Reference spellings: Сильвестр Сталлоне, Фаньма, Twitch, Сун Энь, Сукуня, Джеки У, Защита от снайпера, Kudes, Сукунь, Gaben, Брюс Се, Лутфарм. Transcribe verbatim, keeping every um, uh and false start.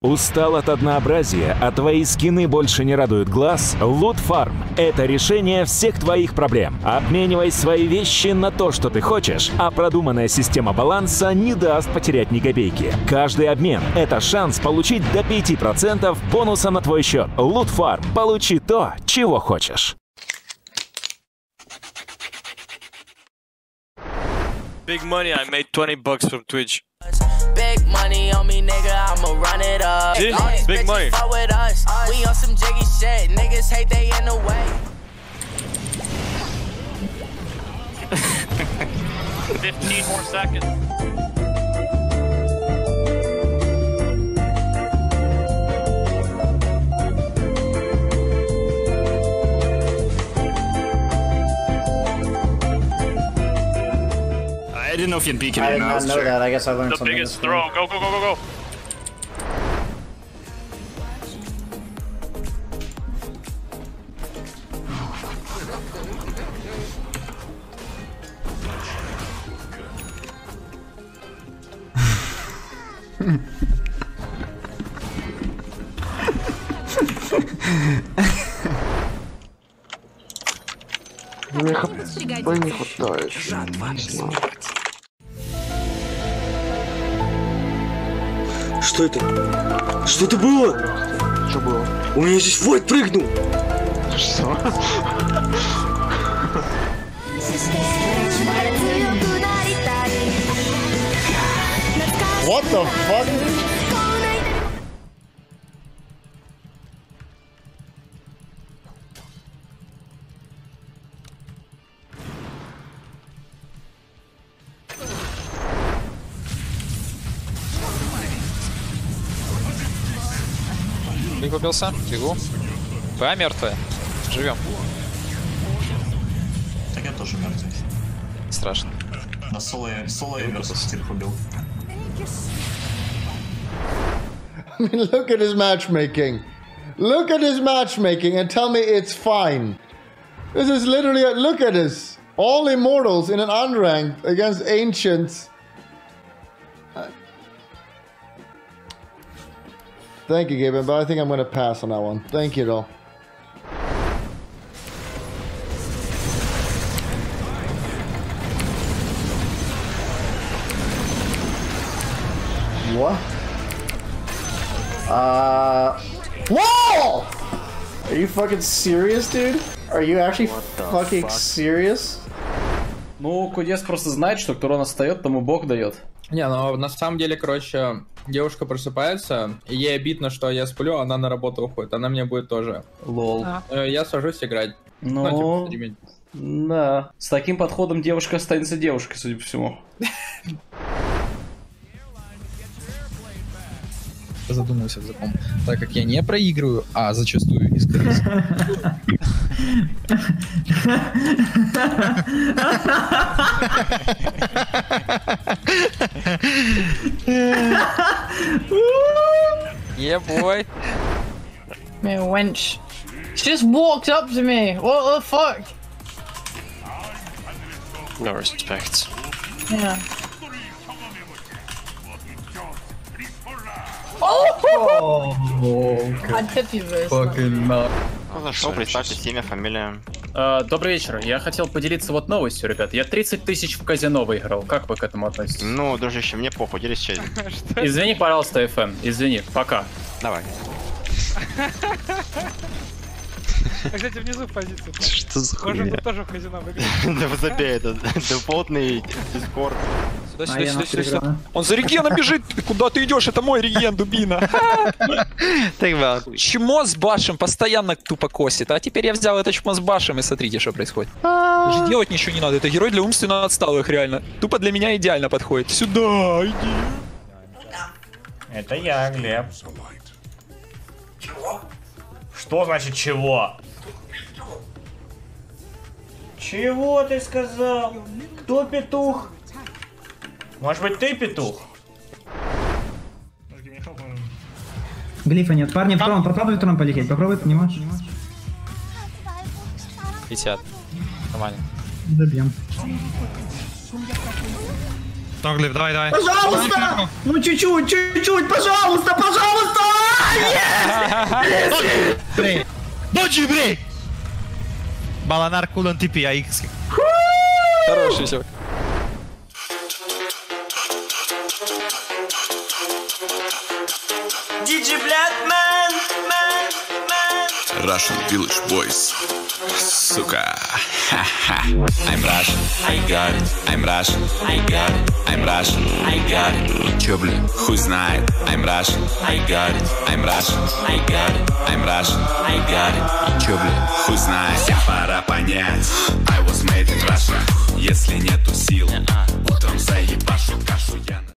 Устал от однообразия, а твои скины больше не радуют глаз? Лутфарм – это решение всех твоих проблем. Обменивай свои вещи на то, что ты хочешь, а продуманная система баланса не даст потерять ни копейки. Каждый обмен – это шанс получить до пяти процентов бонуса на твой счет. Лутфарм – получи то, чего хочешь. Big money, I made twenty bucks from Twitch. Big money on me, nigga, I'ma run it up. Jeez, big money. With us. We on some jiggy shit, niggas hate they in the way. fifteen more seconds. I didn't know if you'd be kidding. I didn't know that. I guess I learned something. The biggest throw. Go, go, go, go, go. Мне не хватает. Что это? Что это было? Что было? У меня здесь войд прыгнул! Что? What the fuck? Выкупился, бегу. Твоя мертвая. Живем. Так я тоже мертвый. Страшно. А соло я, соло я выкупился, тирх убил. I mean, look at his matchmaking. Look at his matchmaking and tell me it's fine. This is literally, a, look at this. All immortals in an unranked against ancients. Thank you, Gaben, but I think I'm going to pass on that one. Thank you, though. What? Uh... Whoa! Are you fucking serious, dude? Are you actually fucking fuck? serious? Ну, Кудес просто знает, что кто рано встает, тому бог дает. Не, ну на самом деле, короче, девушка просыпается, и ей обидно, что я сплю, она на работу уходит, она мне будет тоже. Лол. А. Я сажусь играть. Ну, ну типа, да. С таким подходом девушка останется девушкой, судя по всему. Задумался за ком, так как я не проигрываю, а зачастую из крыс. Yeah, boy. You wench. She just walked up to me. What the fuck? No respect. Yeah. Oh, зашел, представьтесь, имя, фамилия. Uh, добрый вечер. Я хотел поделиться вот новостью, ребят. Я тридцать тысяч в казино выиграл. Как вы к этому относитесь? Ну, дружище, мне попу, делись честно. Извини, пожалуйста, эф эм. Извини. Пока. Давай. Кстати, внизу позиция. Что за хуйня? Может, тоже в казино выиграл. Да забей, это дефолтный Discord. Сюда, сюда, сюда, сюда. Он за регеном бежит. Куда ты идешь? Это мой реген, дубина. Чмо с башем постоянно тупо косит. А теперь я взял это чмо с башем, и смотрите, что происходит. Даже делать ничего не надо. Это герой для умственно отсталых, реально. Тупо для меня идеально подходит. Сюда, иди. Это я, Глеб. Чего? Что значит чего? Чего ты сказал? Кто петух? Может быть, ты петух? Глифа нет. Парни, кто он? Попробуй втором полететь. Попробуй, понимаешь? пятьдесят. Нормально. Забьем. Тоглиф, давай, давай. Пожалуйста! Ну чуть-чуть, чуть-чуть, пожалуйста, пожалуйста! Yes! Доджи, брей! Баланар, кулон, типи, АХ. Хороший чувак. Диджи, блядь, мэн, мэн, мэн. Russian Village Boys. Сука. Ха-ха. I'm Russian, I got it. I'm Russian, I got it. I'm Russian, I got it. Чё, блин, хуй знает. I'm Russian, I got it. I'm Russian, I got it. I'm Russian, I got it. Чё, блин, хуй знает. Вся пора понять. I was made in Russia. Если нету сил, утром заебашу кашу я.